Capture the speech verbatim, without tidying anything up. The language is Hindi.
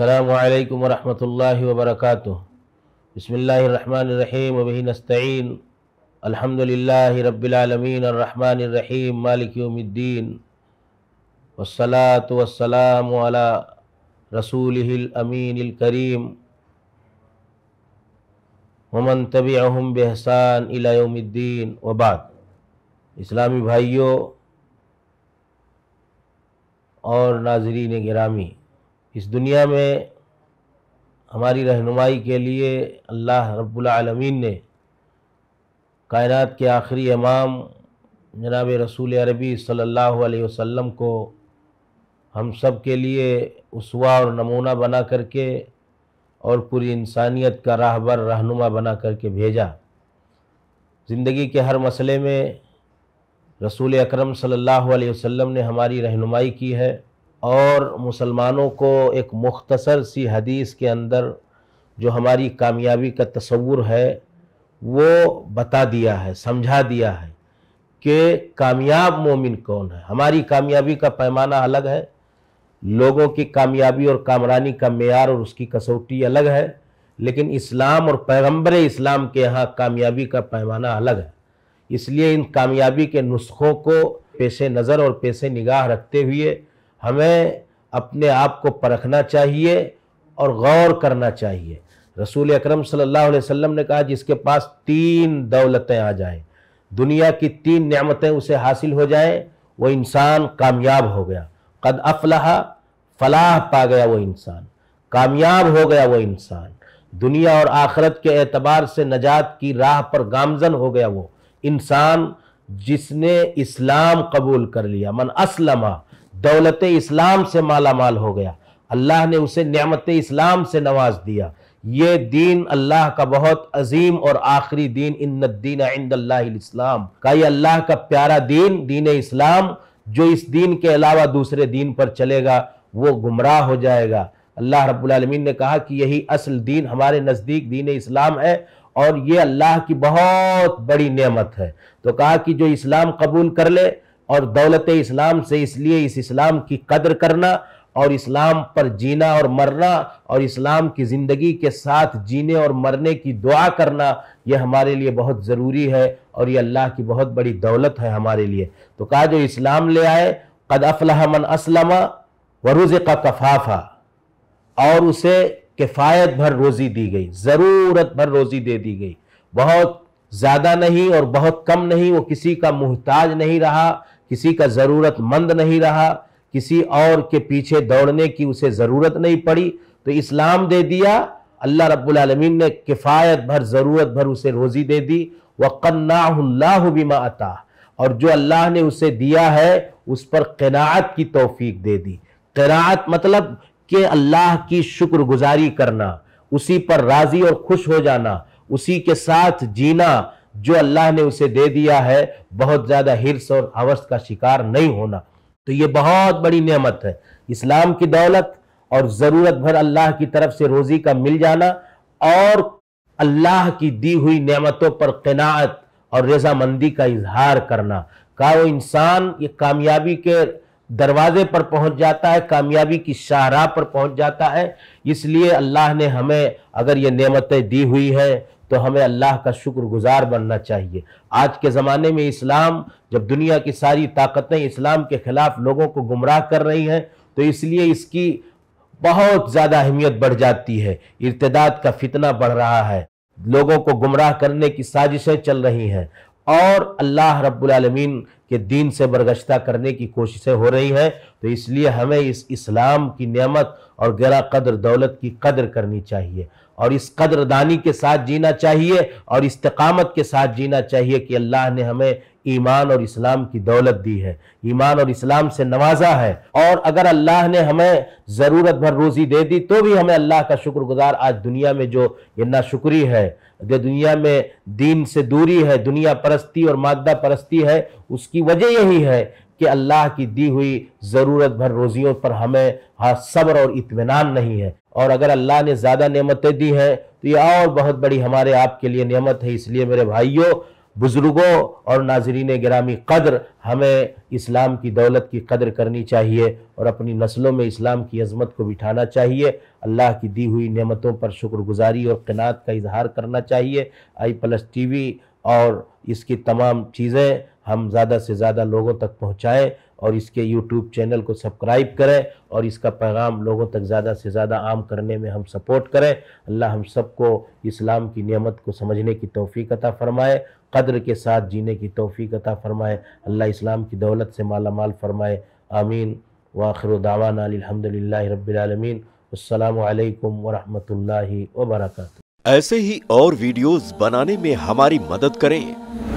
अस्सलामुअलैकुम वरहमतुल्लाहि वबरकातुह। बिस्मिल्लाहिर्रहमानिर्रहीम वबिही नस्तईन। अल्हम्दुलिल्लाहि रब्बिल आलमीन अर्रहमानिर्रहीम मालिकि यौमिद्दीन वस्सलातु वस्सलामु अला रसूलिहिल अमीनिल करीम वमन तबिअहुम बिहसान इला यौमिद्दीन व बाद। इस्लामी भाइयों और नाज़रीन गिरामी, इस दुनिया में हमारी रहनुमाई के लिए अल्लाह रब्बुल आलमीन ने कायनात के आखिरी इमाम जनाब रसूल अरबी सल्लल्लाहु अलैहि वसल्लम को हम सब के लिए उसवा और नमूना बना करके और पूरी इंसानियत का राहबर रहनुमा बना करके भेजा। ज़िंदगी के हर मसले में रसूल अकरम सल्लल्लाहु अलैहि वसल्लम ने हमारी रहनुमाई की है और मुसलमानों को एक मुख्तसर सी हदीस के अंदर जो हमारी कामयाबी का तस्वुर है वो बता दिया है, समझा दिया है कि कामयाब मोमिन कौन है। हमारी कामयाबी का पैमाना अलग है, लोगों की कामयाबी और कामरानी का मेयार और उसकी कसौटी अलग है, लेकिन इस्लाम और पैगंबर इस्लाम के यहाँ कामयाबी का पैमाना अलग है। इसलिए इन कामयाबी के नुस्खों को पेश नज़र और पेश निगाह रखते हुए हमें अपने आप को परखना चाहिए और गौर करना चाहिए। रसूल अकरम सल्लल्लाहु अलैहि वसल्लम ने कहा, जिसके पास तीन दौलतें आ जाएं, दुनिया की तीन नेमतें उसे हासिल हो जाएं, वो इंसान कामयाब हो गया। कद अफलहा, फलाह पा गया वो इंसान, कामयाब हो गया वो इंसान, दुनिया और आखरत के एतबार से नजात की राह पर गामजन हो गया वो इंसान जिसने इस्लाम कबूल कर लिया। मन असलमा, दौलत इस्लाम से माला माल हो गया, अल्लाह ने उसे नेमत इस्लाम से नवाज दिया। ये दीन अल्लाह का बहुत अजीम और आखिरी दीन, इन्नद्दीन इंदल्लाहिल इस्लाम का, ये अल्लाह का प्यारा दीन, दीन इस्लाम, जो इस दीन के अलावा दूसरे दीन पर चलेगा वो गुमराह हो जाएगा। अल्लाह रब्बुल आलमीन ने कहा कि यही असल दीन हमारे नज़दीक दीन इस्लाम है और ये अल्लाह की बहुत बड़ी नेमत है। तो कहा कि जो इस्लाम कबूल कर ले और दौलत इस्लाम से, इसलिए इस इस्लाम की कदर करना और इस्लाम पर जीना और मरना और इस्लाम की ज़िंदगी के साथ जीने और मरने की दुआ करना, यह हमारे लिए बहुत ज़रूरी है और ये अल्लाह की बहुत बड़ी दौलत है हमारे लिए। तो कहा जो इस्लाम ले आए, क़द अफ़लह मन असलमा वरुज़िक़ कफ़ाफ़ा, और उसे किफ़ायत भर रोज़ी दी गई, ज़रूरत भर रोज़ी दे दी गई, बहुत ज़्यादा नहीं और बहुत कम नहीं, वो किसी का मोहताज नहीं रहा, किसी का ज़रूरतमंद नहीं रहा, किसी और के पीछे दौड़ने की उसे ज़रूरत नहीं पड़ी। तो इस्लाम दे दिया, अल्लाह रब्बुल आलमीन ने किफ़ायत भर ज़रूरत भर उसे रोज़ी दे दी। वक़न्नाहु अल्लाहु बिमा अता, और जो अल्लाह ने उसे दिया है उस पर क़नाअत की तौफ़ीक दे दी। क़नाअत मतलब कि अल्लाह की शुक्रगुजारी करना, उसी पर राज़ी और खुश हो जाना, उसी के साथ जीना जो अल्लाह ने उसे दे दिया है, बहुत ज़्यादा हिर्स और हवस का शिकार नहीं होना। तो ये बहुत बड़ी नेमत है इस्लाम की दौलत और ज़रूरत भर अल्लाह की तरफ से रोज़ी का मिल जाना और अल्लाह की दी हुई नेमतों पर क़नाअत और रज़ामंदी का इजहार करना। का वो इंसान ये कामयाबी के दरवाजे पर पहुंच जाता है, कामयाबी की शाहराह पर पहुंच जाता है। इसलिए अल्लाह ने हमें अगर ये नेमतें दी हुई हैं तो हमें अल्लाह का शुक्रगुजार बनना चाहिए। आज के ज़माने में इस्लाम, जब दुनिया की सारी ताकतें इस्लाम के ख़िलाफ़ लोगों को गुमराह कर रही हैं, तो इसलिए इसकी बहुत ज़्यादा अहमियत बढ़ जाती है। इर्तिदाद का फितना बढ़ रहा है, लोगों को गुमराह करने की साजिशें चल रही हैं और अल्लाह रब्बुल आलमीन के दीन से बरगश्ता करने की कोशिशें हो रही हैं। तो इसलिए हमें इस इस्लाम की नेमत और गिरा कदर दौलत की कदर करनी चाहिए और इस कदरदानी के साथ जीना चाहिए और इस्तिकामत के साथ जीना चाहिए कि अल्लाह ने हमें ईमान और इस्लाम की दौलत दी है, ईमान और इस्लाम से नवाजा है, और अगर अल्लाह ने हमें ज़रूरत भर रोज़ी दे दी तो भी हमें अल्लाह का शुक्रगुजार। आज दुनिया में जो ये नाशुक्री है, जो दुनिया में दीन से दूरी है, दुनिया परस्ती और मादा परस्ती है, उसकी वजह यही है कि अल्लाह की दी हुई ज़रूरत भर रोज़ियों पर हमें हाँ सब्र और इत्मीनान नहीं है। और अगर अल्लाह ने ज़्यादा नेमतें दी हैं तो ये और बहुत बड़ी हमारे आप के लिए नेमत है। इसलिए मेरे भाइयों, बुज़ुर्गों और नाजरीन गिरामी कदर, हमें इस्लाम की दौलत की कदर करनी चाहिए और अपनी नस्लों में इस्लाम की अज़मत को बिठाना चाहिए। अल्लाह की दी हुई नेमतों पर शुक्रगुजारी और क़नाअत का इजहार करना चाहिए। आई प्लस टी वी और इसकी तमाम चीज़ें हम ज़्यादा से ज़्यादा लोगों तक पहुँचाएँ और इसके यूट्यूब चैनल को सब्सक्राइब करें और इसका पैगाम लोगों तक ज़्यादा से ज़्यादा आम करने में हम सपोर्ट करें। अल्लाह हम सबको इस्लाम की नेमत को समझने की तौफीक अता फ़रमाए, क़द्र के साथ जीने की तौफीक अता फ़रमाए। अल्लाह इस्लाम की दौलत से माला माल फ़रमाए। आमीन। वाखिरु दावाना अल्हम्दुलिल्लाहि रब्बिल आलमीन। अस्सलामु अलैकुम वरहमतुल्लाहि वबरकातुहू। ऐसे ही और वीडियोज़ बनाने में हमारी मदद करें।